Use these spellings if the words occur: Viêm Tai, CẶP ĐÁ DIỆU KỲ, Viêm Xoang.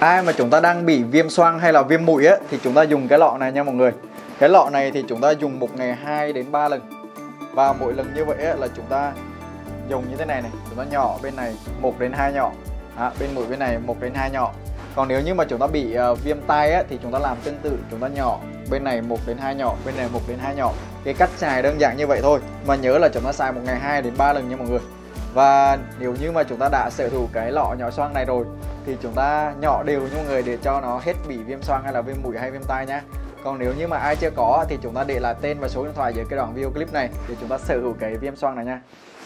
Ai mà chúng ta đang bị viêm xoang hay là viêm mũi á thì chúng ta dùng cái lọ này nha mọi người. Cái lọ này thì chúng ta dùng một ngày 2 đến 3 lần. Và mỗi lần như vậy á, là chúng ta dùng như thế này này, chúng ta nhỏ bên này 1 đến 2 nhỏ. Bên mũi bên này 1 đến 2 nhỏ. Còn nếu như mà chúng ta bị viêm tai á, thì chúng ta làm tương tự, chúng ta nhỏ bên này 1 đến 2 nhỏ, bên này 1 đến 2 nhỏ. Cái cách xài đơn giản như vậy thôi. Mà nhớ là chúng ta xài một ngày 2 đến 3 lần nha mọi người. Và nếu như mà chúng ta đã sở hữu cái lọ nhỏ xoang này rồi thì chúng ta nhỏ đều như mọi người để cho nó hết bị viêm xoang hay là viêm mũi hay viêm tai nhá. Còn nếu như mà ai chưa có thì chúng ta để lại tên và số điện thoại dưới cái đoạn video clip này để chúng ta sở hữu cái viêm xoang này nha.